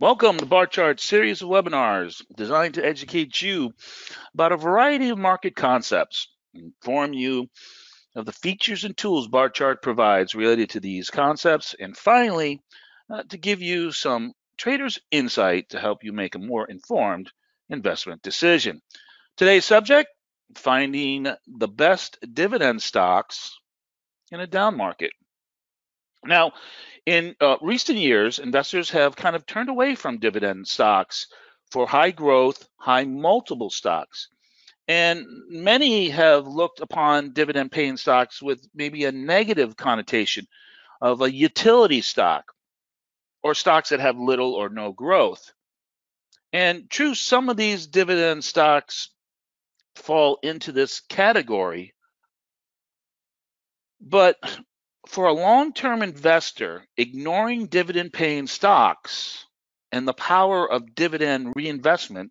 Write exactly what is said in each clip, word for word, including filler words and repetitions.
Welcome to Barchart's series of webinars designed to educate you about a variety of market concepts, inform you of the features and tools Barchart provides related to these concepts, and finally, uh, to give you some trader's insight to help you make a more informed investment decision. Today's subject, finding the best dividend stocks in a down market. Now, in uh, recent years, investors have kind of turned away from dividend stocks for high growth, high multiple stocks. And many have looked upon dividend paying stocks with maybe a negative connotation of a utility stock or stocks that have little or no growth. And true, some of these dividend stocks fall into this category, but for a long-term investor, ignoring dividend-paying stocks and the power of dividend reinvestment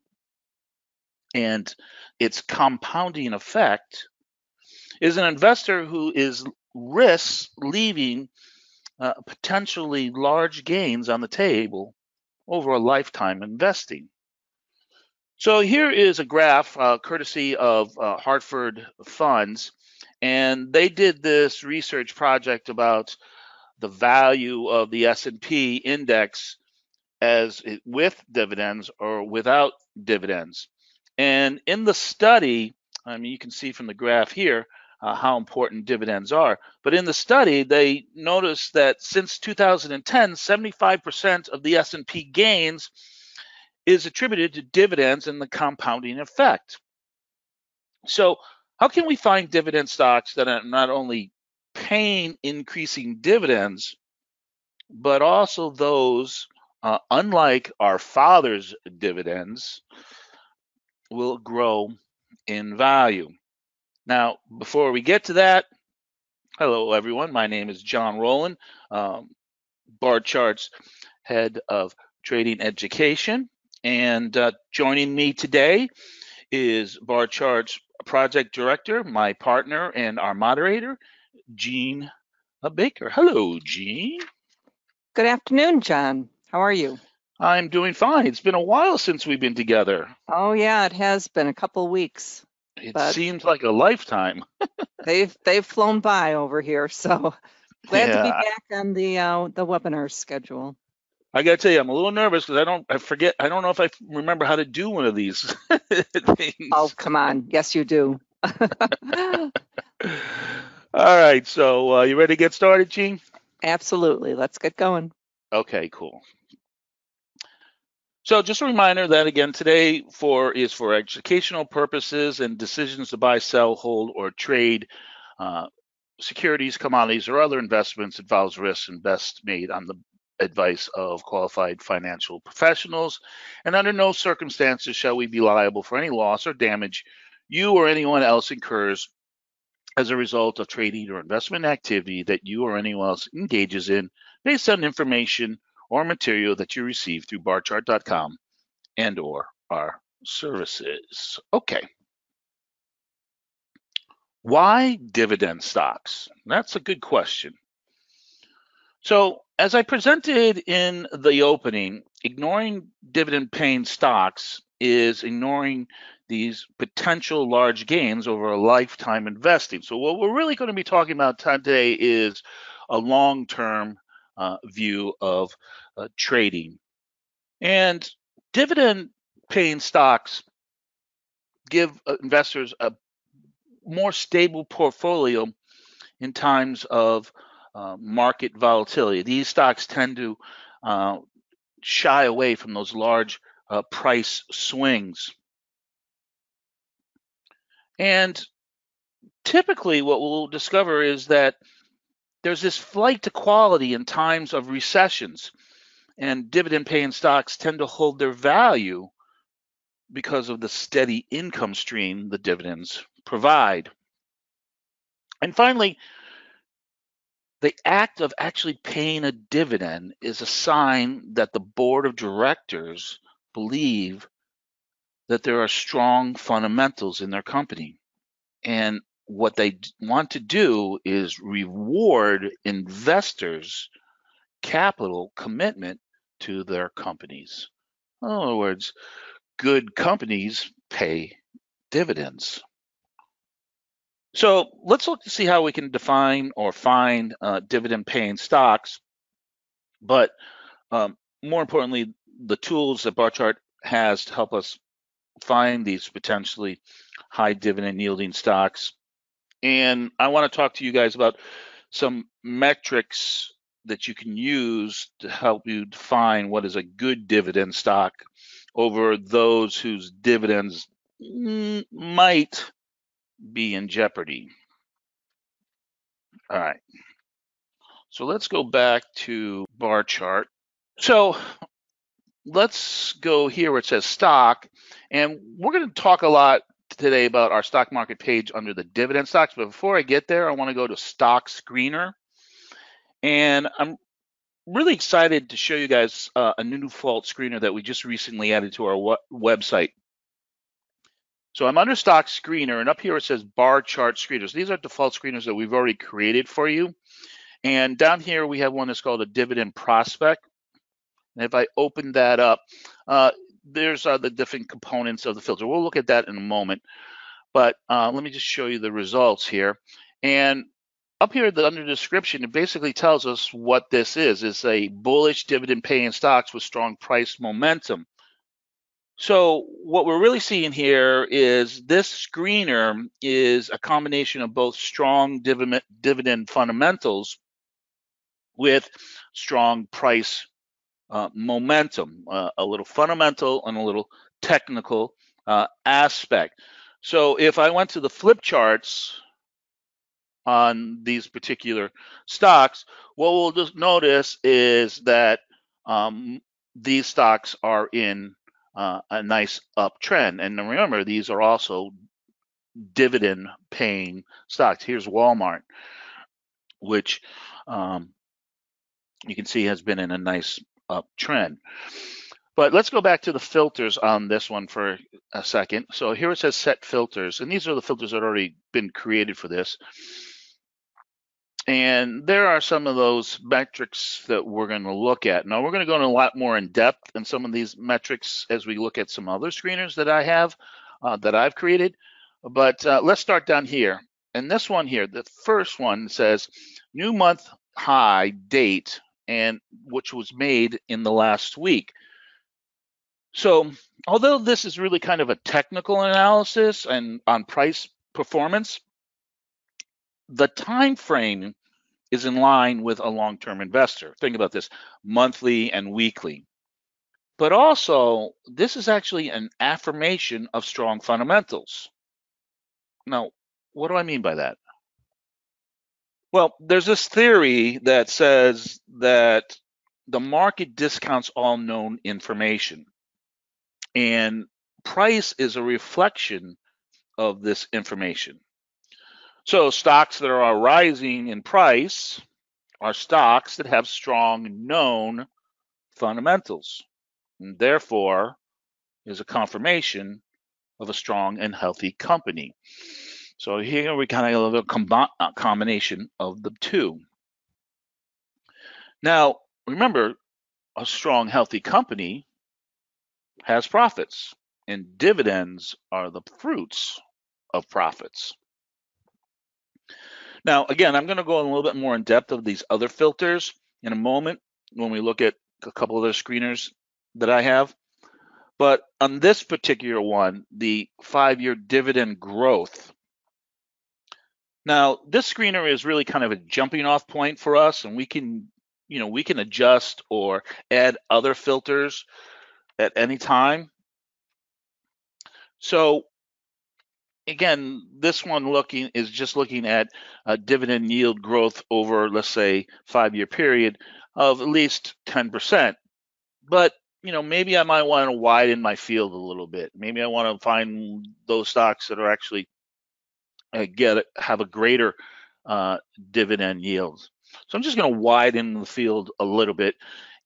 and its compounding effect is an investor who is risks leaving uh, potentially large gains on the table over a lifetime investing. So here is a graph uh, courtesy of uh, Hartford Funds. And they did this research project about the value of the S and P index as it, with dividends or without dividends. And in the study, I mean, you can see from the graph here uh, how important dividends are. But in the study, they noticed that since two thousand ten, seventy-five percent of the S and P gains is attributed to dividends and the compounding effect. So how can we find dividend stocks that are not only paying increasing dividends, but also those, uh, unlike our father's dividends, will grow in value? Now, before we get to that, hello everyone, my name is John Rowland, um, Barchart's Head of Trading Education, and uh, joining me today is Barchart's Project Director, my partner, and our moderator, Gene Baker. Hello, Gene. Good afternoon, John. How are you? I'm doing fine. It's been a while since we've been together. Oh, yeah, it has been a couple weeks. It seems like a lifetime. they've they've flown by over here, so glad yeah. to be back on the uh, the webinar schedule. I gotta tell you, I'm a little nervous because I don't, I forget, I don't know if I remember how to do one of these things. Oh, come on. Yes, you do. All right. So uh, you ready to get started, Gene? Absolutely. Let's get going. Okay, cool. So just a reminder that again, today for is for educational purposes and decisions to buy, sell, hold, or trade uh, securities, commodities, or other investments involves risks and best made on the advice of qualified financial professionals, and under no circumstances shall we be liable for any loss or damage you or anyone else incurs as a result of trading or investment activity that you or anyone else engages in based on information or material that you receive through barchart dot com and or our services. Okay. Why dividend stocks? That's a good question. So as I presented in the opening, ignoring dividend-paying stocks is ignoring these potential large gains over a lifetime investing. So what we're really going to be talking about today is a long-term uh, view of uh, trading. And dividend-paying stocks give investors a more stable portfolio in times of Uh, market volatility. These stocks tend to uh, shy away from those large uh, price swings. And typically what we'll discover is that there's this flight to quality in times of recessions, and dividend paying stocks tend to hold their value because of the steady income stream the dividends provide. And finally, the act of actually paying a dividend is a sign that the board of directors believe that there are strong fundamentals in their company. And what they want to do is reward investors' capital commitment to their companies. In other words, good companies pay dividends. So let's look to see how we can define or find uh, dividend-paying stocks, but um, more importantly, the tools that Barchart has to help us find these potentially high dividend-yielding stocks. And I want to talk to you guys about some metrics that you can use to help you define what is a good dividend stock over those whose dividends might be in jeopardy. All right, so let's go back to Barchart. So let's go here where it says stock, and we're going to talk a lot today about our stock market page under the dividend stocks, but before I get there, I want to go to Stock Screener. And I'm really excited to show you guys uh, a new default screener that we just recently added to our website. So I'm under Stock Screener, and up here it says Bar Chart Screeners. These are default screeners that we've already created for you. And down here we have one that's called a Dividend Prospect. And if I open that up, uh, there's uh, the different components of the filter. We'll look at that in a moment. But uh, let me just show you the results here. And up here, the under description, it basically tells us what this is. It's a bullish dividend paying stocks with strong price momentum. So what we're really seeing here is this screener is a combination of both strong dividend, dividend fundamentals with strong price uh, momentum, uh, a little fundamental and a little technical uh, aspect. So if I went to the flip charts on these particular stocks, what we'll just notice is that um, these stocks are in uh, a nice uptrend. And remember, these are also dividend paying stocks. Here's Walmart, which um, you can see has been in a nice uptrend. But let's go back to the filters on this one for a second. So here it says set filters, and these are the filters that have already been created for this. And there are some of those metrics that we're going to look at. Now, we're going to go in a lot more in depth in some of these metrics as we look at some other screeners that I have, uh, that I've created. But uh, let's start down here. And this one here, the first one says new month high date, and which was made in the last week. So although this is really kind of a technical analysis and on price performance, the time frame is in line with a long-term investor. Think about this, monthly and weekly. But also, this is actually an affirmation of strong fundamentals. Now, what do I mean by that? Well, there's this theory that says that the market discounts all known information, and price is a reflection of this information. So stocks that are rising in price are stocks that have strong known fundamentals, and therefore is a confirmation of a strong and healthy company. So here we kind of have a combi combination of the two. Now, remember, a strong, healthy company has profits, and dividends are the fruits of profits. Now, again, I'm going to go a little bit more in depth of these other filters in a moment when we look at a couple other screeners that I have. But on this particular one, the five-year dividend growth. Now, this screener is really kind of a jumping-off point for us, and we can, you know, we can adjust or add other filters at any time. So again, this one looking is just looking at a dividend yield growth over, let's say, five-year period of at least ten percent. But, you know, maybe I might want to widen my field a little bit. Maybe I want to find those stocks that are actually uh, get have a greater uh, dividend yield. So I'm just going to widen the field a little bit,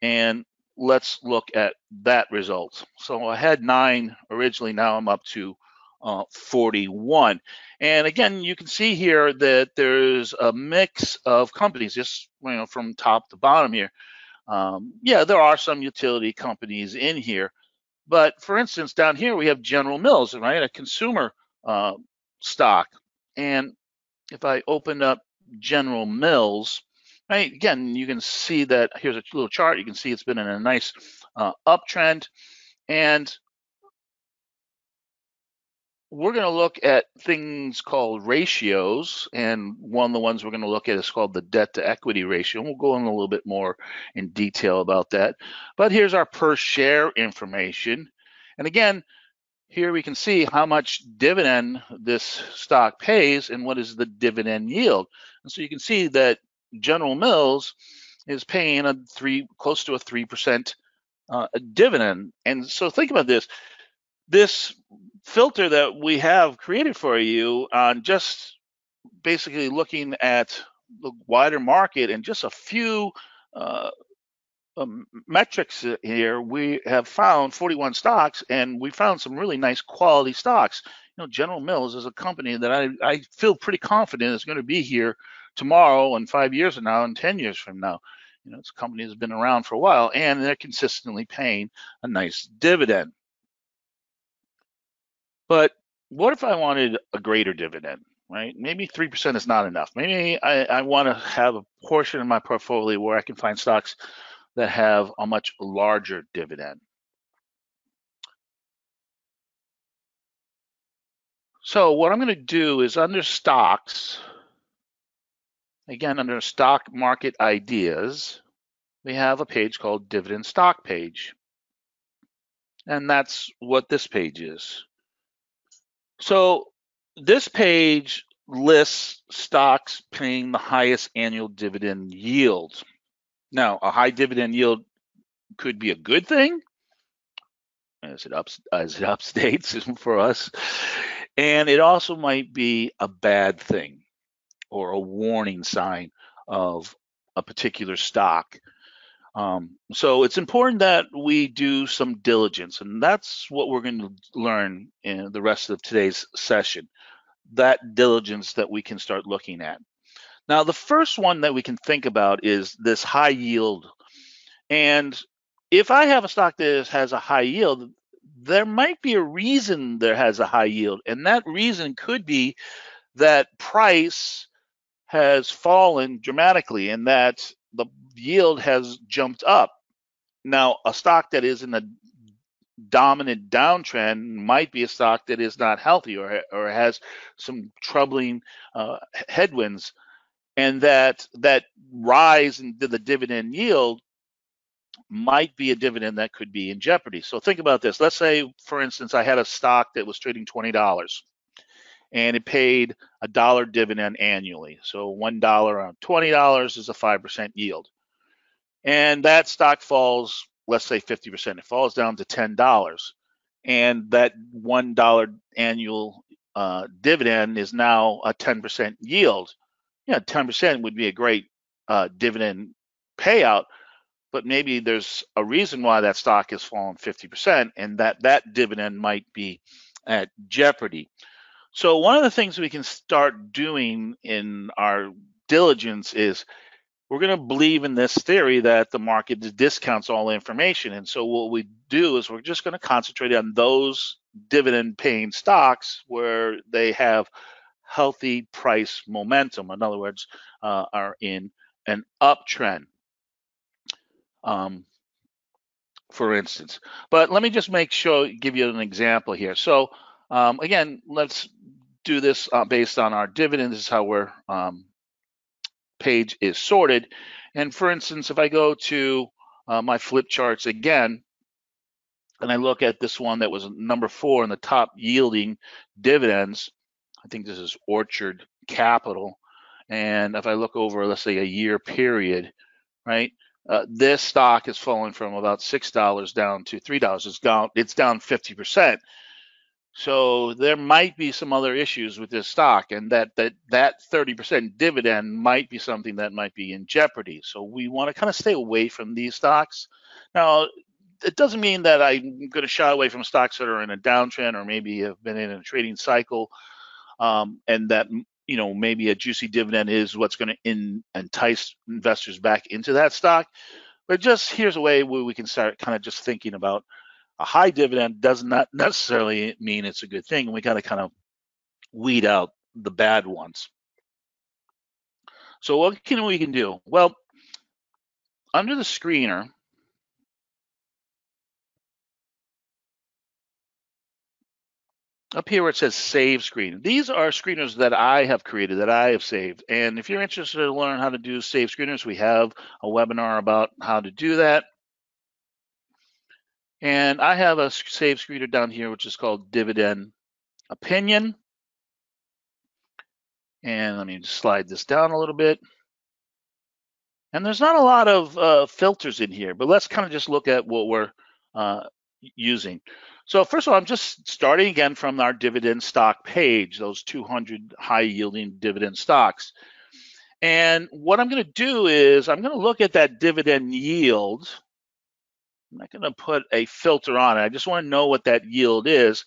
and let's look at that result. So I had nine originally. Now I'm up to Uh, forty-one. And again, you can see here that there's a mix of companies, just, you know, from top to bottom here. Um, yeah, there are some utility companies in here, but for instance, down here we have General Mills, right? A consumer uh, stock. And if I open up General Mills, right? Again, you can see that here's a little chart. You can see it's been in a nice uh, uptrend, and we're going to look at things called ratios, and one of the ones we're going to look at is called the debt to equity ratio. And we'll go in a little bit more in detail about that. But here's our per share information. And again, here we can see how much dividend this stock pays and what is the dividend yield. And so you can see that General Mills is paying a three, close to a three percent uh, dividend. And so think about this. This filter that we have created for you on just basically looking at the wider market and just a few uh, um, metrics here, we have found forty-one stocks, and we found some really nice quality stocks. You know, General Mills is a company that I, I feel pretty confident is going to be here tomorrow and five years from now and ten years from now. You know, it's a company that's been around for a while, and they're consistently paying a nice dividend. But what if I wanted a greater dividend, right? Maybe three percent is not enough. Maybe I, I want to have a portion of my portfolio where I can find stocks that have a much larger dividend. So what I'm going to do is under stocks, again, under stock market ideas, we have a page called dividend stock page. And that's what this page is. So this page lists stocks paying the highest annual dividend yield. Now, a high dividend yield could be a good thing, as it, ups, as it updates for us, and it also might be a bad thing or a warning sign of a particular stock. Um, so it's important that we do some diligence, and that's what we're going to learn in the rest of today's session, that diligence that we can start looking at. Now, the first one that we can think about is this high yield. And if I have a stock that has a high yield, there might be a reason there has a high yield, and that reason could be that price has fallen dramatically and that the yield has jumped up. Now, a stock that is in a dominant downtrend might be a stock that is not healthy or, or has some troubling uh, headwinds, and that that rise in the dividend yield might be a dividend that could be in jeopardy. So think about this. Let's say, for instance, I had a stock that was trading twenty dollars and it paid a dollar dividend annually. So one dollar on twenty dollars is a five percent yield. And that stock falls, let's say fifty percent, it falls down to ten dollars. And that one dollar annual uh, dividend is now a ten percent yield. Yeah, ten percent would be a great uh, dividend payout, but maybe there's a reason why that stock has fallen fifty percent, and that that dividend might be at jeopardy. So one of the things we can start doing in our diligence is we're going to believe in this theory that the market discounts all information. And so what we do is we're just going to concentrate on those dividend paying stocks where they have healthy price momentum. In other words, uh, are in an uptrend, um, for instance. But let me just make sure, give you an example here. So um, again, let's do this uh, based on our dividends. This is how we're um, page is sorted. And for instance, if I go to uh, my flip charts again, and I look at this one that was number four in the top yielding dividends, I think this is Orchard Capital. And if I look over, let's say a year period, right? Uh, this stock has fallen from about six dollars down to three dollars. It's down, it's down fifty percent. So there might be some other issues with this stock, and that that that thirty percent dividend might be something that might be in jeopardy. So we want to kind of stay away from these stocks. Now, it doesn't mean that I'm going to shy away from stocks that are in a downtrend or maybe have been in a trading cycle, um, and that, you know, maybe a juicy dividend is what's going to in, entice investors back into that stock. But just here's a way where we can start kind of just thinking about a high dividend does not necessarily mean it's a good thing. And we got to kind of weed out the bad ones. So what can we can do? Well, under the screener, up here where it says save screen, these are screeners that I have created, that I have saved. And if you're interested to learn how to do save screeners, we have a webinar about how to do that. And I have a save screener down here, which is called Dividend Opinion. And let me just slide this down a little bit. And there's not a lot of uh, filters in here, but let's kind of just look at what we're uh, using. So first of all, I'm just starting again from our dividend stock page, those two hundred high yielding dividend stocks. And what I'm going to do is I'm going to look at that dividend yield. I'm not going to put a filter on it. I just want to know what that yield is.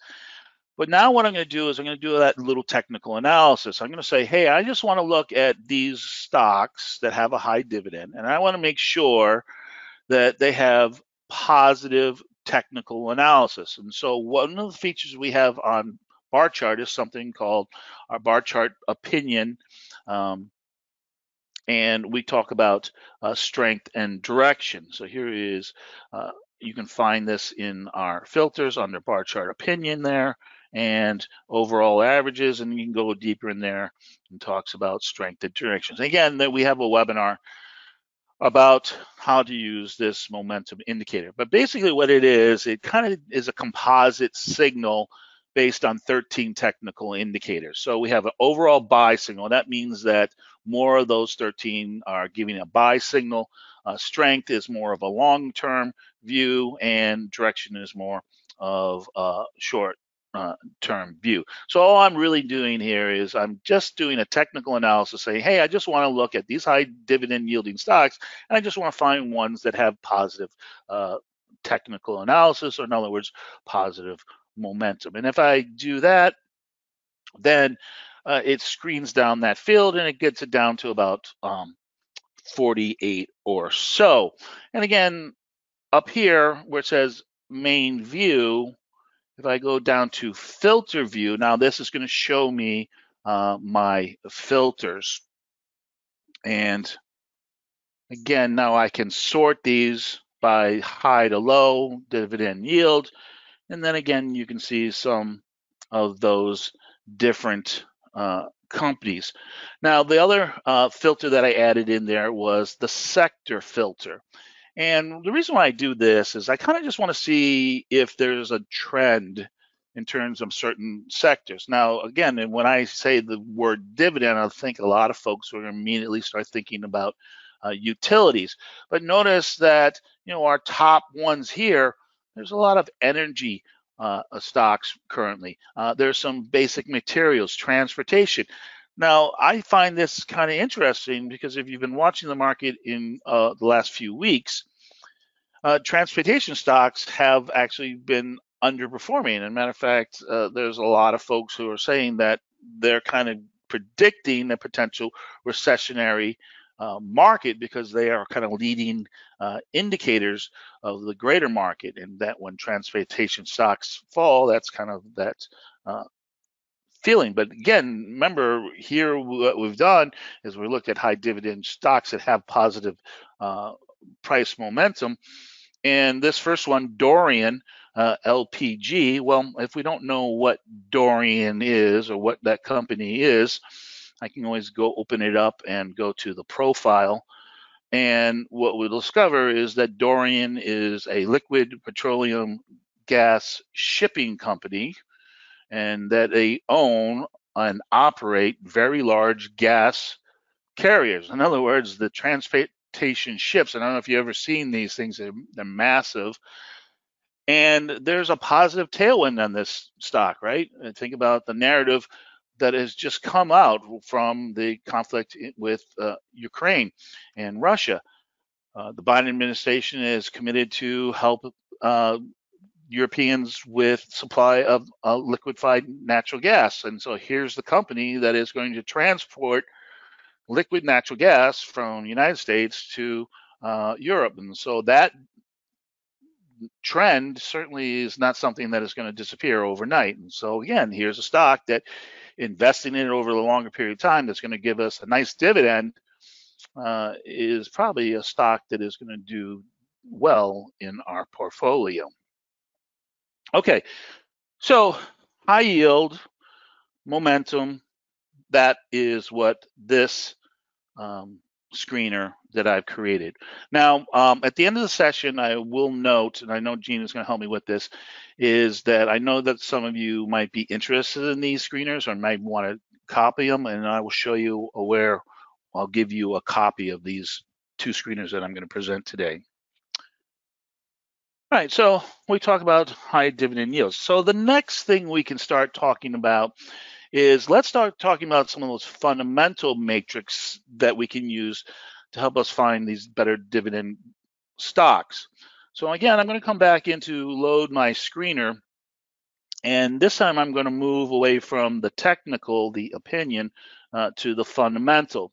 But now what I'm going to do is I'm going to do that little technical analysis. I'm going to say, hey, I just want to look at these stocks that have a high dividend, and I want to make sure that they have positive technical analysis. And so one of the features we have on Barchart is something called our Barchart opinion. Um, and we talk about uh, strength and direction. So here is, uh, you can find this in our filters under Barchart opinion there, and overall averages, and you can go deeper in there and talks about strength and directions. Again, that we have a webinar about how to use this momentum indicator. But basically what it is, it kind of is a composite signal based on thirteen technical indicators. So we have an overall buy signal. That means that more of those thirteen are giving a buy signal. Uh, strength is more of a long-term view, and direction is more of a short Uh, term view. So all I'm really doing here is I'm just doing a technical analysis saying, hey, I just want to look at these high dividend yielding stocks, and I just want to find ones that have positive uh, technical analysis, or in other words, positive momentum. And if I do that, then uh, it screens down that field and it gets it down to about um, forty-eight or so. And again, up here where it says main view, if I go down to filter view, now this is going to show me uh, my filters. And again, now I can sort these by high to low, dividend yield. And then again, you can see some of those different uh, companies. Now, the other uh, filter that I added in there was the sector filter. And the reason why I do this is I kind of just want to see if there's a trend in terms of certain sectors. Now, again, and when I say the word dividend, I think a lot of folks will immediately start thinking about uh, utilities. But notice that, you know, our top ones here, there's a lot of energy uh, stocks currently. Uh, there's some basic materials, transportation. Now, I find this kind of interesting because if you've been watching the market in uh, the last few weeks, uh, transportation stocks have actually been underperforming. As a matter of fact, uh, there's a lot of folks who are saying that they're kind of predicting a potential recessionary uh, market because they are kind of leading uh, indicators of the greater market, and that when transportation stocks fall, that's kind of that uh, feeling. But again, remember here what we've done is we looked at high dividend stocks that have positive uh, price momentum. And this first one, Dorian uh, L P G, well, if we don't know what Dorian is or what that company is, I can always go open it up and go to the profile. And what we'll discover is that Dorian is a liquid petroleum gas shipping company, and that they own and operate very large gas carriers. In other words, the transportation ships, and I don't know if you've ever seen these things, they're, they're massive. And there's a positive tailwind on this stock, right? And think about the narrative that has just come out from the conflict with uh, Ukraine and Russia. Uh, the Biden administration is committed to help uh, Europeans with supply of uh, liquefied natural gas. And so here's the company that is going to transport liquid natural gas from the United States to uh, Europe. And so that trend certainly is not something that is going to disappear overnight. And so again, here's a stock that investing in it over a longer period of time that's going to give us a nice dividend uh, is probably a stock that is going to do well in our portfolio. Okay, so high yield, momentum, that is what this um, screener that I've created. Now, um, at the end of the session, I will note, and I know Gene is going to help me with this, is that I know that some of you might be interested in these screeners or might want to copy them, and I will show you where I'll give you a copy of these two screeners that I'm going to present today. All right, so we talk about high dividend yields. So the next thing we can start talking about is let's start talking about some of those fundamental matrix that we can use to help us find these better dividend stocks. So again, I'm going to come back into load my screener, and this time I'm going to move away from the technical, the opinion, uh, to the fundamental.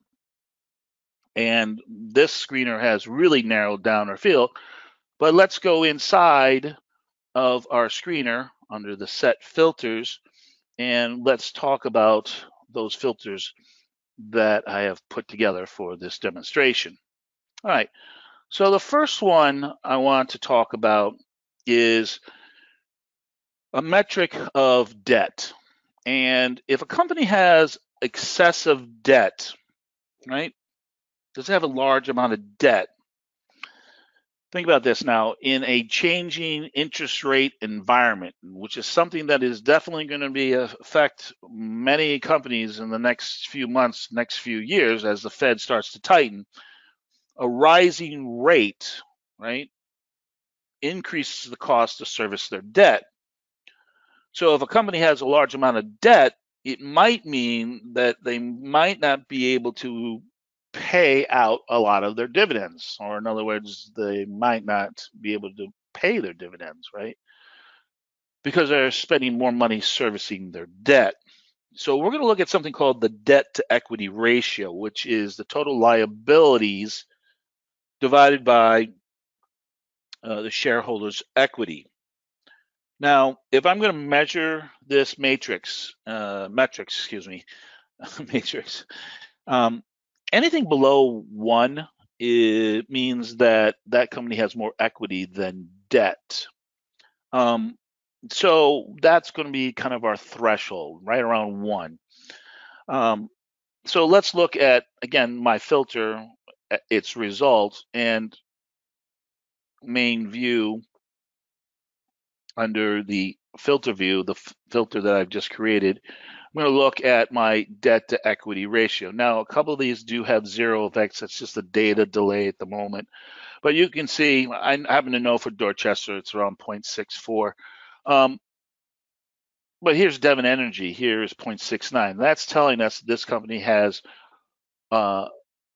And this screener has really narrowed down our field, but let's go inside of our screener under the set filters, and let's talk about those filters that I have put together for this demonstration. All right, so the first one I want to talk about is a metric of debt. And if a company has excessive debt, right, does it have a large amount of debt? Think about this now, in a changing interest rate environment, which is something that is definitely going to be affect many companies in the next few months, next few years, as the Fed starts to tighten, a rising rate, right, increases the cost to service their debt. So if a company has a large amount of debt, it might mean that they might not be able to pay out a lot of their dividends, or in other words, they might not be able to pay their dividends, right? Because they're spending more money servicing their debt. So we're going to look at something called the debt to equity ratio, which is the total liabilities divided by uh, the shareholders' equity. Now, if I'm going to measure this matrix, uh, metrics, excuse me, matrix, um, anything below one, it means that that company has more equity than debt. Um, so that's going to be kind of our threshold, right around one. Um, so let's look at, again, my filter, its results, and main view under the filter view, the filter that I've just created. I'm going to look at my debt to equity ratio. Now, a couple of these do have zero effects. That's just a data delay at the moment. But you can see, I happen to know for Dorchester, it's around zero point six four. Um, but here's Devon Energy. Here is zero point six nine. That's telling us this company has uh,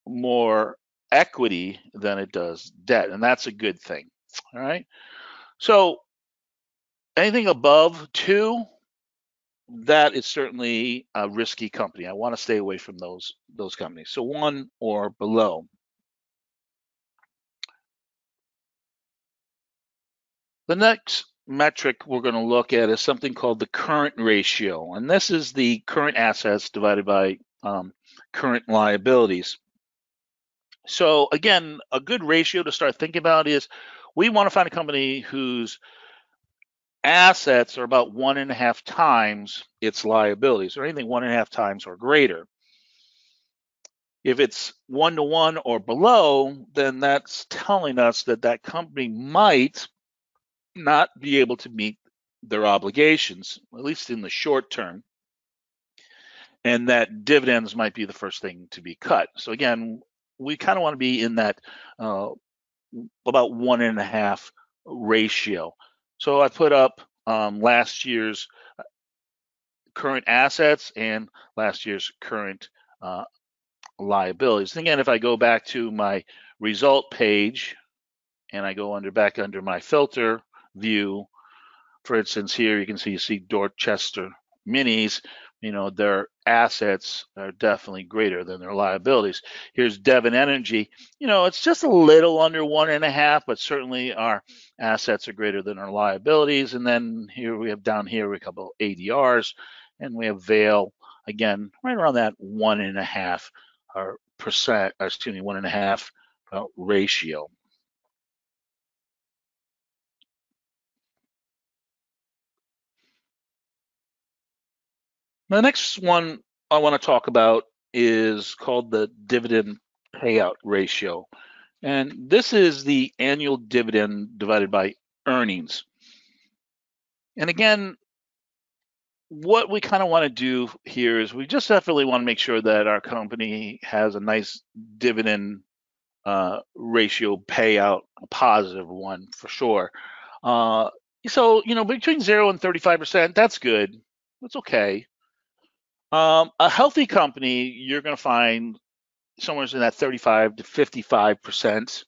more equity than it does debt, and that's a good thing. All right. So anything above two, that is certainly a risky company. I want to stay away from those those companies. So one or below. The next metric we're going to look at is something called the current ratio, and this is the current assets divided by um, current liabilities. So again, a good ratio to start thinking about is we want to find a company whose assets are about one and a half times its liabilities, or anything one and a half times or greater. If it's one to one or below, then that's telling us that that company might not be able to meet their obligations, at least in the short term, and that dividends might be the first thing to be cut. So again, we kind of want to be in that uh, about one and a half ratio. So I put up um, last year's current assets and last year's current uh, liabilities. And again, if I go back to my result page and I go under back under my filter view, for instance, here you can see you see Dorchester Minis. you know, their assets are definitely greater than their liabilities. Here's Devon Energy. You know, it's just a little under one and a half, but certainly our assets are greater than our liabilities. And then here we have down here a couple of A D Rs, and we have Vale, again, right around that one and a half or percent, or excuse me, one and a half uh, ratio. The next one I want to talk about is called the dividend payout ratio. And this is the annual dividend divided by earnings. And again, what we kind of want to do here is we just definitely want to make sure that our company has a nice dividend uh, ratio payout, a positive one for sure. Uh, so, you know, between zero and thirty-five percent, that's good. That's okay. Um, a healthy company, you're going to find somewhere in that thirty-five to fifty-five percent.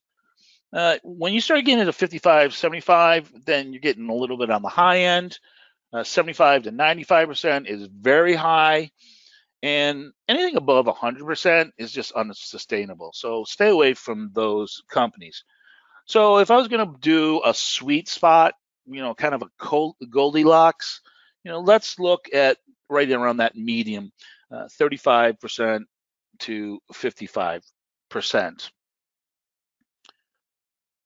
Uh, when you start getting into fifty-five, seventy-five, then you're getting a little bit on the high end. Uh, seventy-five to ninety-five percent is very high. And anything above one hundred percent is just unsustainable. So stay away from those companies. So if I was going to do a sweet spot, you know, kind of a Goldilocks, you know, let's look at right around that medium, uh, thirty-five percent to fifty-five percent.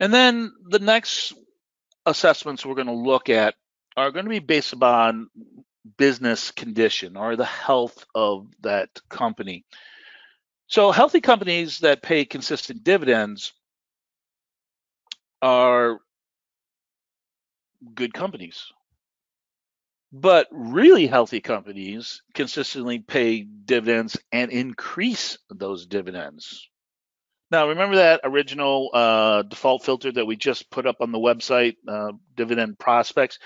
And then the next assessments we're going to look at are going to be based upon business condition or the health of that company. So healthy companies that pay consistent dividends are good companies. But really healthy companies consistently pay dividends and increase those dividends. Now, remember that original uh, default filter that we just put up on the website, uh, dividend prospects?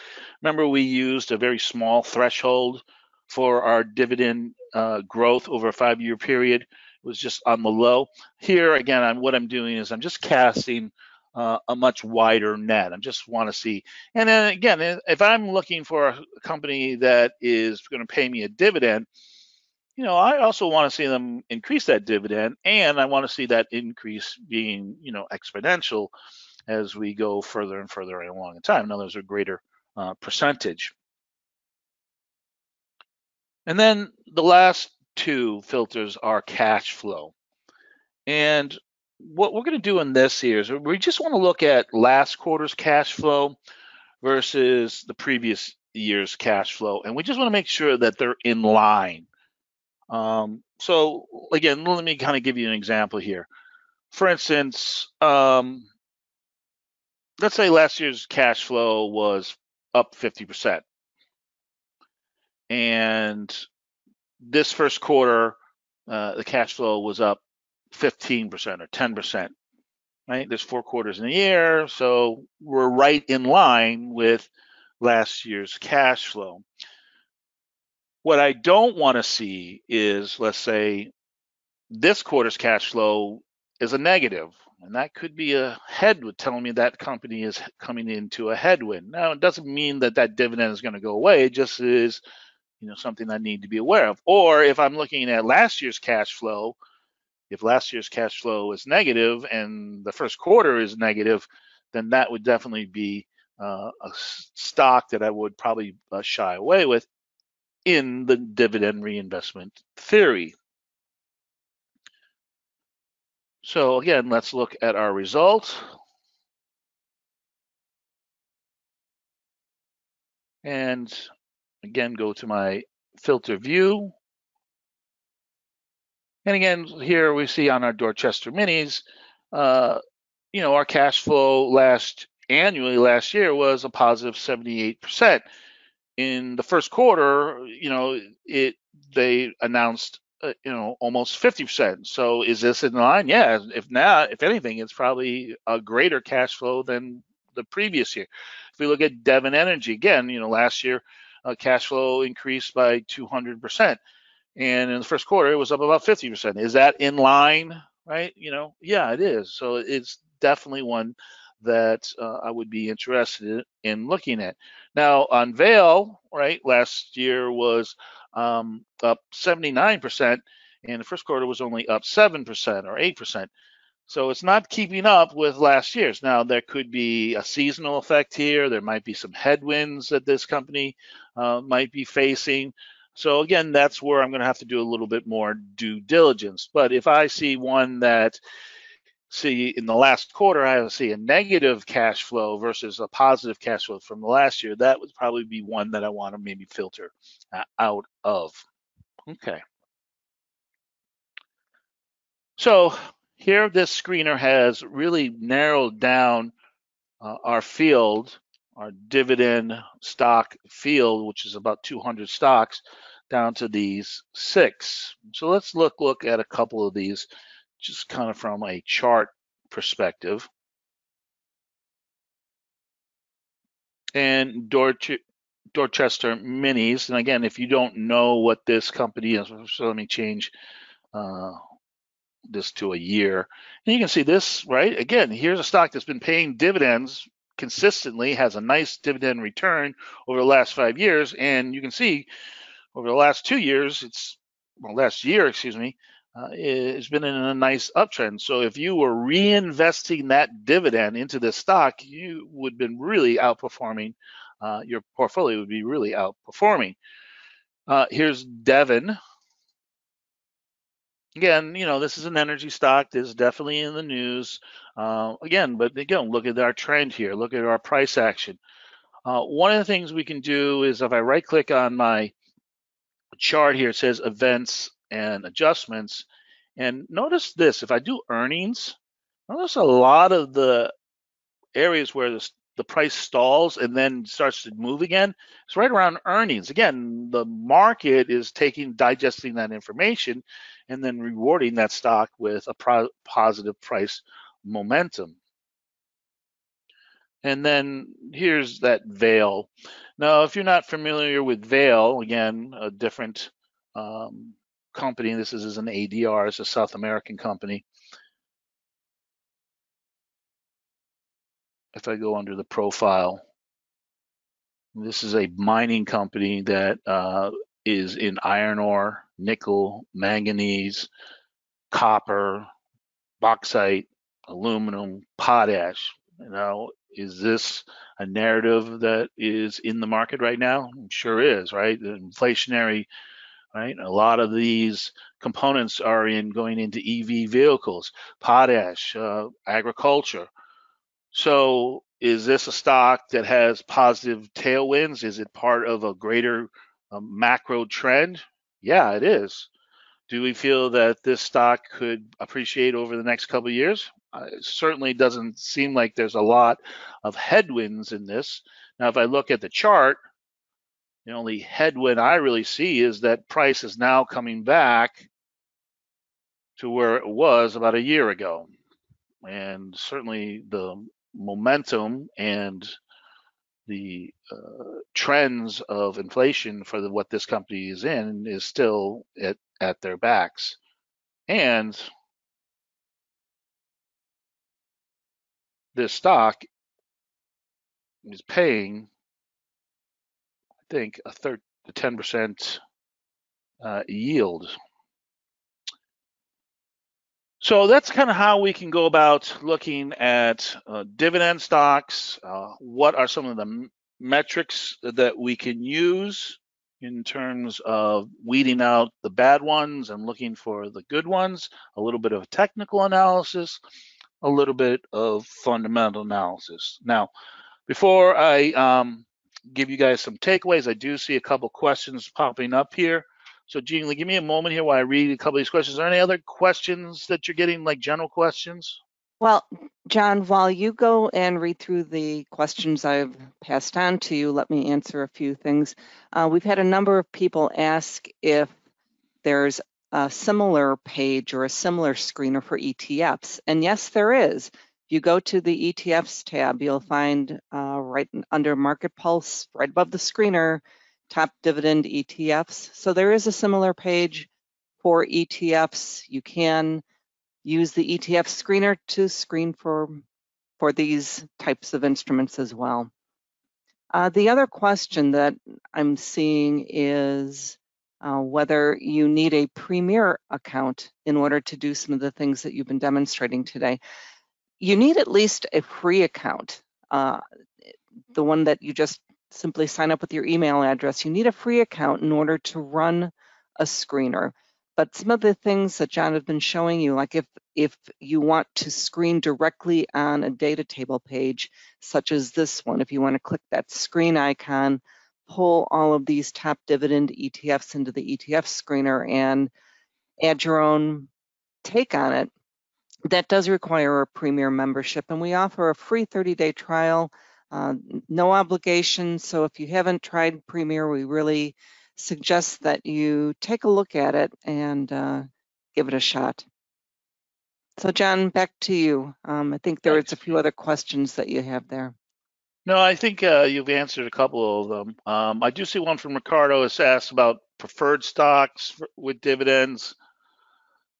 Remember, we used a very small threshold for our dividend uh, growth over a five-year period. It was just on the low. Here, again, I'm, what I'm doing is I'm just casting Uh, a much wider net. I just want to see. And then again, if I'm looking for a company that is going to pay me a dividend, you know, I also want to see them increase that dividend, and I want to see that increase being, you know, exponential as we go further and further along in time. In other words, a greater uh, percentage. And then the last two filters are cash flow. And what we're going to do in this here is we just want to look at last quarter's cash flow versus the previous year's cash flow, and we just want to make sure that they're in line. Um, so again, let me kind of give you an example here. For instance, um, let's say last year's cash flow was up fifty percent, and this first quarter uh, the cash flow was up fifteen percent or ten percent, right? There's four quarters in a year, so we're right in line with last year's cash flow. What I don't want to see is, let's say, this quarter's cash flow is a negative, and that could be a headwind telling me that company is coming into a headwind. Now, it doesn't mean that that dividend is going to go away. It just is, you know, something I need to be aware of. Or if I'm looking at last year's cash flow, if last year's cash flow is negative and the first quarter is negative, then that would definitely be uh, a stock that I would probably uh, shy away with in the dividend reinvestment theory. So again, let's look at our results. And again, go to my filter view. And again, here we see on our Dorchester Minis, uh, you know, our cash flow last annually last year was a positive seventy-eight percent. In the first quarter, you know, it they announced, uh, you know, almost fifty percent. So is this in line? Yeah. If not, if anything, it's probably a greater cash flow than the previous year. If we look at Devon Energy again, you know, last year uh, cash flow increased by two hundred percent. And in the first quarter, it was up about fifty percent. Is that in line, right? You know, yeah, it is. So it's definitely one that uh, I would be interested in looking at. Now on Vale, right, last year was um, up seventy-nine percent, and the first quarter was only up seven percent or eight percent. So it's not keeping up with last year's. Now there could be a seasonal effect here. There might be some headwinds that this company uh, might be facing. So again, that's where I'm gonna have to do a little bit more due diligence. But if I see one that, see in the last quarter, I see a negative cash flow versus a positive cash flow from the last year, that would probably be one that I wanna maybe filter out of. Okay. So here, this screener has really narrowed down uh, our field, our dividend stock field, which is about two hundred stocks, down to these six. So let's look, look at a couple of these, just kind of from a chart perspective. And Dorchester, Dorchester Minis, and again, if you don't know what this company is, so let me change uh, this to a year, and you can see this, right? Again, here's a stock that's been paying dividends consistently, has a nice dividend return over the last five years, and you can see over the last two years it's well last year excuse me uh, it's been in a nice uptrend. So if you were reinvesting that dividend into this stock, you would have been really outperforming, uh, your portfolio would be really outperforming. Uh, here's Devon. Again, you know, this is an energy stock that is definitely in the news. Uh, again, but again, look at our trend here. Look at our price action. Uh, one of the things we can do is if I right click on my chart here, it says events and adjustments. And notice this, if I do earnings, notice a lot of the areas where this, the price stalls and then starts to move again, it's right around earnings. Again, the market is taking, digesting that information and then rewarding that stock with a pro positive price momentum. And then here's that Vale. Now, if you're not familiar with Vale, again, a different um, company, this is, is an A D R, it's a South American company. If I go under the profile, this is a mining company that uh, is in iron ore, nickel, manganese, copper, bauxite, aluminum, potash. You know, is this a narrative that is in the market right now? It sure is, right? The inflationary, right? A lot of these components are in going into E V vehicles, potash, uh, agriculture. So is this a stock that has positive tailwinds? Is it part of a greater uh, macro trend? Yeah, it is. Do we feel that this stock could appreciate over the next couple of years? Uh, it certainly doesn't seem like there's a lot of headwinds in this. Now, if I look at the chart, the only headwind I really see is that price is now coming back to where it was about a year ago. And certainly the momentum and the uh, trends of inflation for the, what this company is in is still at, at their backs. And this stock is paying, I think, a ten percent uh, yield. So that's kind of how we can go about looking at uh, dividend stocks. Uh, what are some of the metrics that we can use in terms of weeding out the bad ones and looking for the good ones? A little bit of technical analysis, a little bit of fundamental analysis. Now, before I um, give you guys some takeaways, I do see a couple questions popping up here. So Gene, give me a moment here while I read a couple of these questions. Are there any other questions that you're getting, like general questions? Well, John, while you go and read through the questions I've passed on to you, let me answer a few things. Uh, we've had a number of people ask if there's a similar page or a similar screener for E T Fs. And yes, there is. If you go to the E T Fs tab, you'll find uh, right under Market Pulse, right above the screener, top dividend E T Fs. So there is a similar page for E T Fs. You can use the E T F screener to screen for for these types of instruments as well. Uh, the other question that I'm seeing is uh, whether you need a premier account in order to do some of the things that you've been demonstrating today. You need at least a free account, uh, the one that you just simply sign up with your email address. You need a free account in order to run a screener. But some of the things that John has been showing you, like if, if you want to screen directly on a data table page, such as this one, if you want to click that screen icon, pull all of these top dividend E T Fs into the E T F screener and add your own take on it, that does require a premier membership. And we offer a free thirty day trial, uh, no obligation. So if you haven't tried Premier, we really suggest that you take a look at it and uh, give it a shot. So John, back to you. Um, I think there is a few other questions that you have there. No, I think uh, you've answered a couple of them. Um, I do see one from Ricardo that's asked about preferred stocks for, with dividends.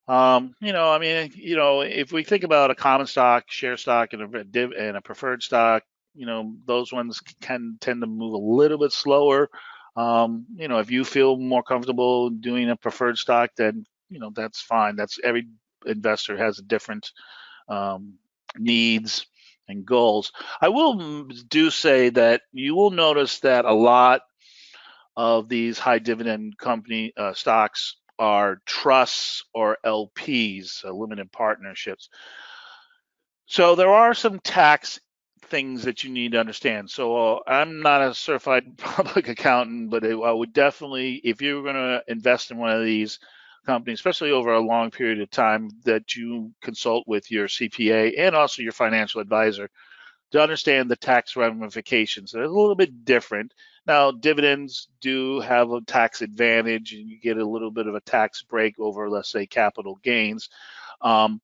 Um, you know, I mean, you know, if we think about a common stock, share stock, and a, div, and a preferred stock, you know, those ones can tend to move a little bit slower. Um, you know, if you feel more comfortable doing a preferred stock, then, you know, that's fine. That's every investor has a different um, needs and goals. I will do say that you will notice that a lot of these high dividend company uh, stocks are trusts or L Ps, uh, limited partnerships. So there are some tax things that you need to understand. So uh, I'm not a certified public accountant, but it, I would definitely, if you're going to invest in one of these companies, especially over a long period of time, that you consult with your C P A and also your financial advisor to understand the tax ramifications. They're a little bit different. Now, dividends do have a tax advantage, and you get a little bit of a tax break over, let's say, capital gains. Um,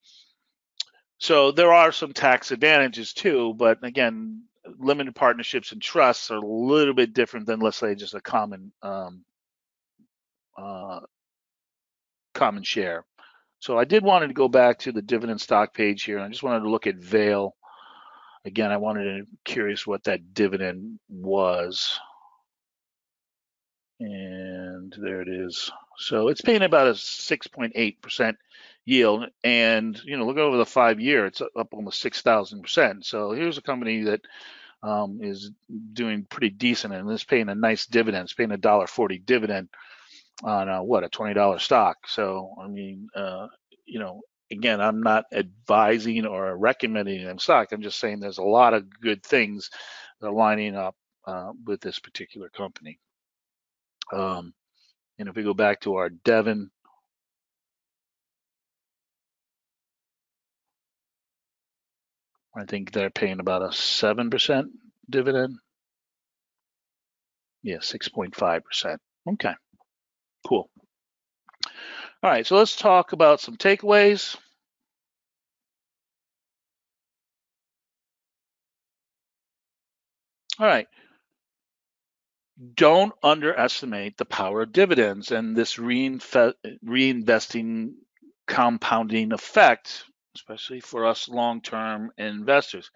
So there are some tax advantages too, but again, limited partnerships and trusts are a little bit different than, let's say, just a common um, uh, common share. So I did wanted to go back to the dividend stock page here, and I just wanted to look at Vale. Again, I wanted to curious what that dividend was. And there it is. So it's paying about a six point eight percent yield, and you know, look over the five year, it's up almost six thousand percent. So here's a company that um, is doing pretty decent, and it's paying a nice dividend. It's paying a one dollar forty dividend on a, what, a twenty dollar stock. So I mean, uh, you know, again, I'm not advising or recommending them stock. I'm just saying there's a lot of good things that are lining up uh, with this particular company. Um, and if we go back to our Devon, I think they're paying about a seven percent dividend. Yeah, six point five percent. Okay, cool. All right, so let's talk about some takeaways. All right. Don't underestimate the power of dividends and this reinve reinvesting compounding effect, especially for us long-term investors.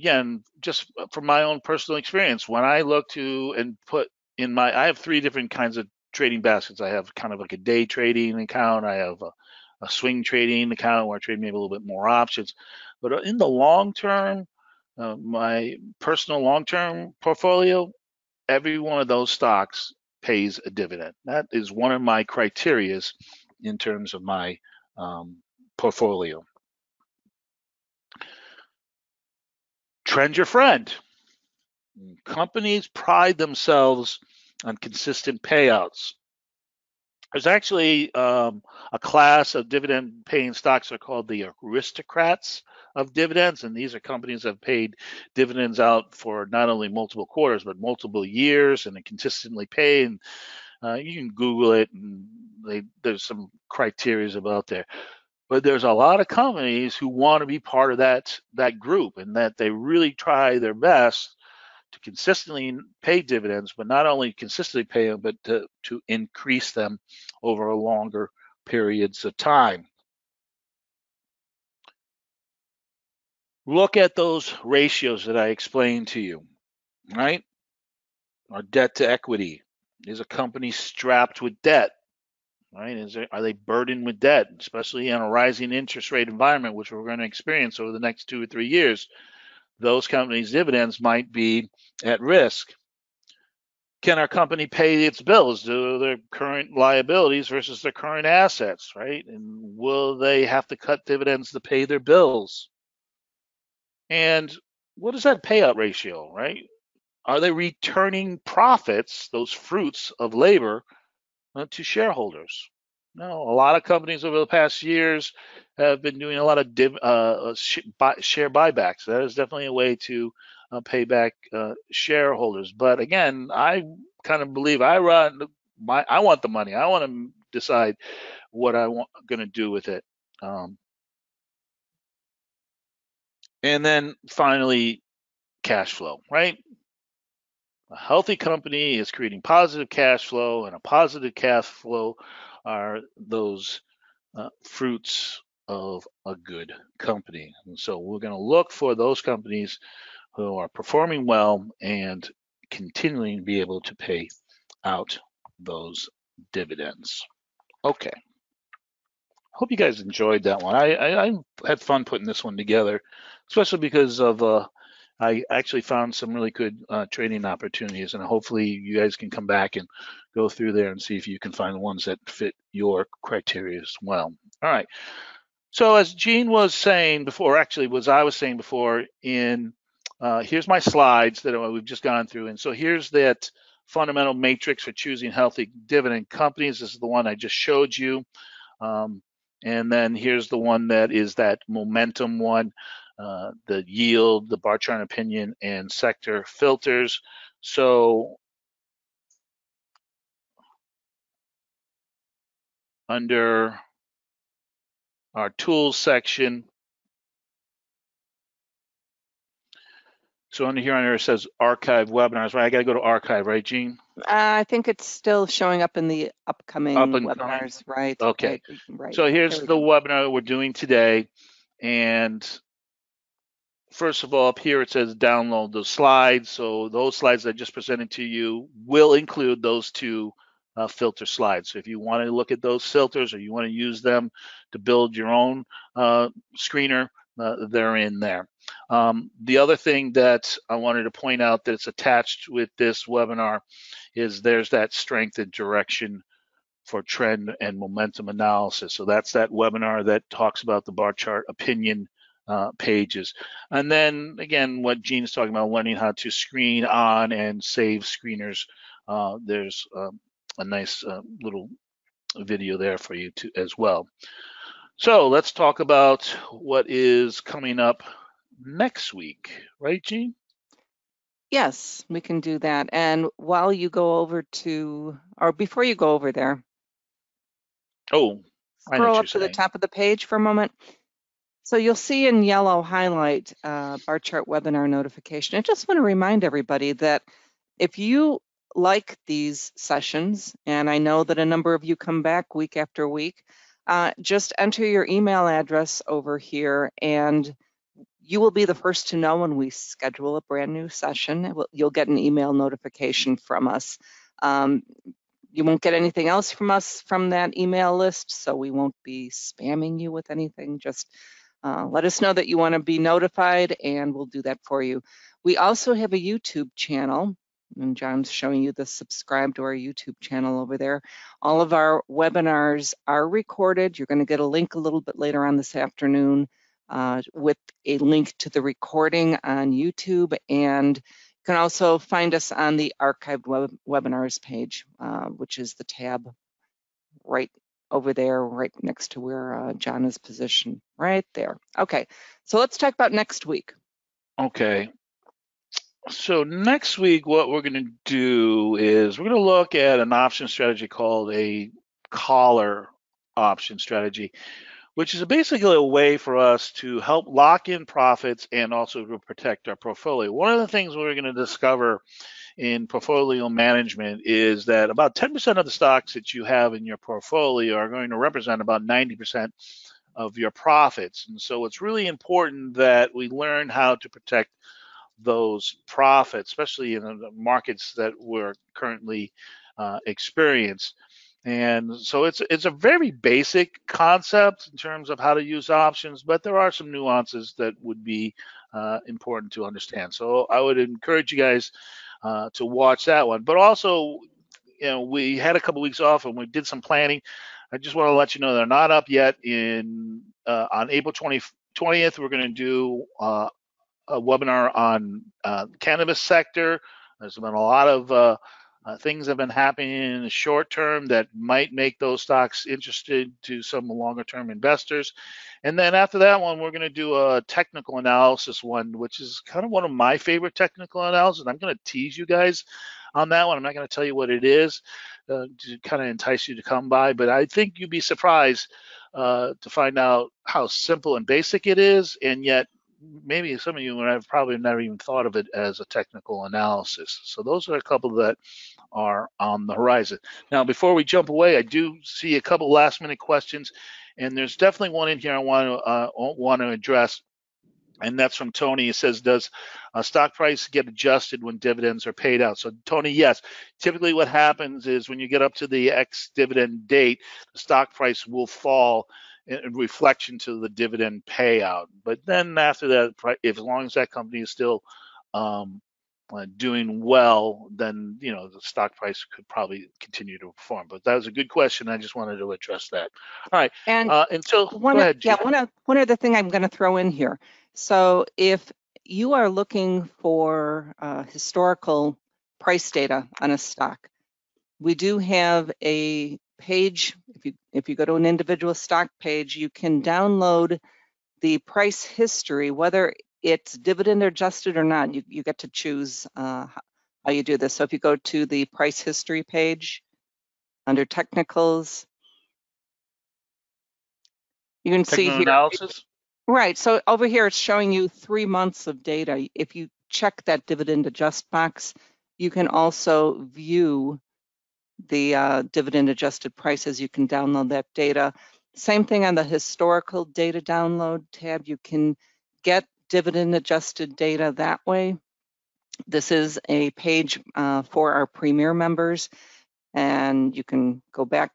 Again, just from my own personal experience, when I look to and put in my, I have three different kinds of trading baskets. I have kind of like a day trading account. I have a, a swing trading account where I trade maybe a little bit more options. But in the long term, uh, my personal long-term portfolio, every one of those stocks pays a dividend. That is one of my criterias in terms of my um, portfolio. Trend your friend. Companies pride themselves on consistent payouts. There's actually um, a class of dividend paying stocks that are called the aristocrats of dividends, and these are companies that have paid dividends out for not only multiple quarters but multiple years and consistently pay. And uh, you can Google it, and they, there's some criterias about there. But there's a lot of companies who want to be part of that that group, and that they really try their best to consistently pay dividends, but not only consistently pay them, but to, to increase them over longer periods of time. look at those ratios that I explained to you, right? Our debt to equity. Is a company strapped with debt, right? Is there, are they burdened with debt, especially in a rising interest rate environment, which we're going to experience over the next two or three years? Those companies' dividends might be at risk. Can our company pay its bills? Do their current liabilities versus their current assets, right? And will they have to cut dividends to pay their bills? And what is that payout ratio, right? Are they returning profits, those fruits of labor, uh, to shareholders? No, a lot of companies over the past years have been doing a lot of div, uh, sh buy, share buybacks. That is definitely a way to uh, pay back uh, shareholders. But again, I kind of believe I run my, I want the money. I want to decide what I want going to do with it. Um, and then finally, cash flow, right? A healthy company is creating positive cash flow, and a positive cash flow are those uh, fruits of a good company. And so we're going to look for those companies who are performing well and continuing to be able to pay out those dividends. Okay. Hope you guys enjoyed that one. I, I, I had fun putting this one together, especially because of uh, I actually found some really good uh, trading opportunities, and hopefully you guys can come back and go through there and see if you can find the ones that fit your criteria as well. All right. So as Gene was saying before, actually was I was saying before, in uh, here's my slides that we've just gone through. And so here's that fundamental matrix for choosing healthy dividend companies. This is the one I just showed you. Um, and then here's the one that is that momentum one. Uh, the yield, the Barchart opinion, and sector filters. So under our tools section, so under here, under it says archive webinars, right? I got to go to archive, right, Gene? Uh, I think it's still showing up in the upcoming up webinars, coming. Right? Okay. Right. Right. So here's the go. webinar we're doing today, and first of all, up here it says download the slides. So those slides I just presented to you will include those two uh, filter slides. So if you want to look at those filters, or you want to use them to build your own uh, screener, uh, they're in there. Um, the other thing that I wanted to point out that's attached with this webinar is there's that strength and direction for trend and momentum analysis. So that's that webinar that talks about the Barchart opinion Uh, pages. And then again, what Gene is talking about, learning how to screen on and save screeners. Uh, there's uh, a nice uh, little video there for you to as well. So let's talk about what is coming up next week, right, Gene? Yes, we can do that. And while you go over to, or before you go over there, oh, scroll up to the top of the page for a moment. So you'll see in yellow highlight uh, Barchart webinar notification. I just want to remind everybody that if you like these sessions, and I know that a number of you come back week after week, uh, just enter your email address over here, and you will be the first to know when we schedule a brand new session. You'll get an email notification from us. Um, You won't get anything else from us from that email list, so we won't be spamming you with anything. Just Uh, let us know that you want to be notified, and we'll do that for you. We also have a YouTube channel, and John's showing you the subscribe to our YouTube channel over there. All of our webinars are recorded. You're going to get a link a little bit later on this afternoon uh, with a link to the recording on YouTube, and you can also find us on the archived web webinars page, uh, which is the tab right over there, right next to where uh, John is positioned, right there. Okay, so let's talk about next week. Okay, so next week, what we're gonna do is we're gonna look at an option strategy called a collar option strategy, which is basically a way for us to help lock in profits and also to protect our portfolio. One of the things we're gonna discover in portfolio management is that about ten percent of the stocks that you have in your portfolio are going to represent about ninety percent of your profits. And so it's really important that we learn how to protect those profits, especially in the markets that we're currently uh, experiencing. And so it's it's a very basic concept in terms of how to use options, but there are some nuances that would be uh, important to understand. So I would encourage you guys uh, to watch that one. But also, you know, we had a couple weeks off and we did some planning. I just want to let you know they're not up yet. In uh, on April twentieth, we're going to do uh, a webinar on uh, cannabis sector. There's been a lot of uh, Uh, things have been happening in the short term that might make those stocks interested to some longer term investors. And then after that one, we're going to do a technical analysis one, which is kind of one of my favorite technical analysis. I'm going to tease you guys on that one. I'm not going to tell you what it is uh, to kind of entice you to come by, but I think you'd be surprised uh, to find out how simple and basic it is. And yet maybe some of you would have probably never even thought of it as a technical analysis. So those are a couple that are on the horizon. Now, before we jump away, I do see a couple last minute questions, and there's definitely one in here I want to uh, want to address, and that's from Tony. It says, does a stock price get adjusted when dividends are paid out? So Tony, yes. Typically what happens is when you get up to the ex-dividend date, the stock price will fall in reflection to the dividend payout. But then after that, if as long as that company is still um, uh, doing well, then, you know, the stock price could probably continue to perform. But that was a good question. I just wanted to address that. All right. And uh, until one, go ahead, yeah, one, of, one other thing I'm going to throw in here. So if you are looking for uh, historical price data on a stock, we do have a page. If you if you go to an individual stock page, you can download the price history, whether it's dividend adjusted or not. You, you get to choose uh, how you do this. So if you go to the price history page under technicals, you can Technical see here. Analysis. Right. So over here, it's showing you three months of data. If you check that dividend adjust box, you can also view the uh, dividend adjusted prices. You can download that data. Same thing on the historical data download tab. You can get dividend adjusted data that way. This is a page uh, for our Premier members, and you can go back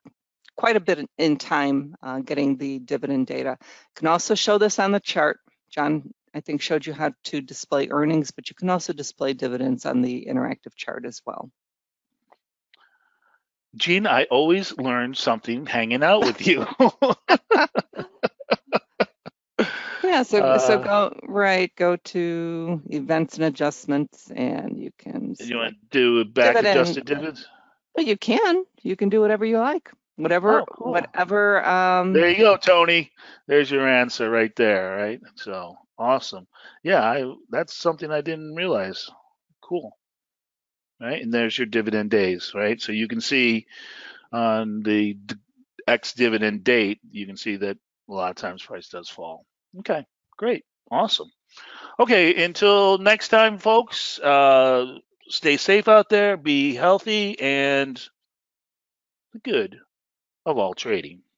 quite a bit in time uh, getting the dividend data. You can also show this on the chart. John, I think, showed you how to display earnings, but you can also display dividends on the interactive chart as well. Gene, I always learn something hanging out with you. yeah, so, uh, so go right, go to events and adjustments, and you can. You want to do back dividend. Adjusted dividends? Well, you can. You can do whatever you like, whatever, oh, cool. whatever. Um, there you go, Tony. There's your answer right there. Right. So awesome. Yeah, I, that's something I didn't realize. Cool. Right, and there's your dividend days, right? So you can see on the ex-dividend date, you can see that a lot of times price does fall. Okay, great, awesome. Okay, until next time, folks, uh, stay safe out there, be healthy, and the good of all trading.